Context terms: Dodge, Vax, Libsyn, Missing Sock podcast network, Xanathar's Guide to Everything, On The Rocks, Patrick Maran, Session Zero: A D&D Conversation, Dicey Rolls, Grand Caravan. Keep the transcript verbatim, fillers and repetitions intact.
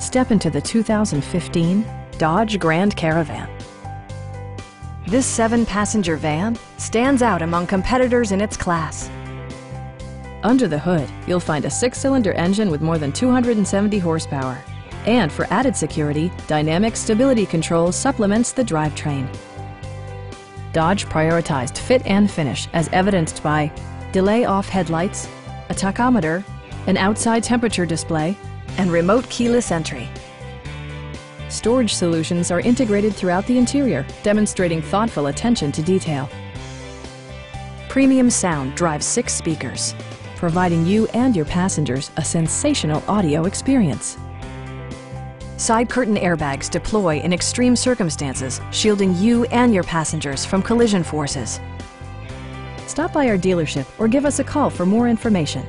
Step into the two thousand fifteen Dodge Grand Caravan. This seven passenger van stands out among competitors in its class. Under the hood, you'll find a six cylinder engine with more than two hundred seventy horsepower. And for added security, dynamic stability control supplements the drivetrain. Dodge prioritized fit and finish as evidenced by delay off headlights, a tachometer, an outside temperature display, and remote keyless entry. Storage solutions are integrated throughout the interior, demonstrating thoughtful attention to detail. Premium sound drives six speakers, providing you and your passengers a sensational audio experience. Side curtain airbags deploy in extreme circumstances, shielding you and your passengers from collision forces. Stop by our dealership or give us a call for more information.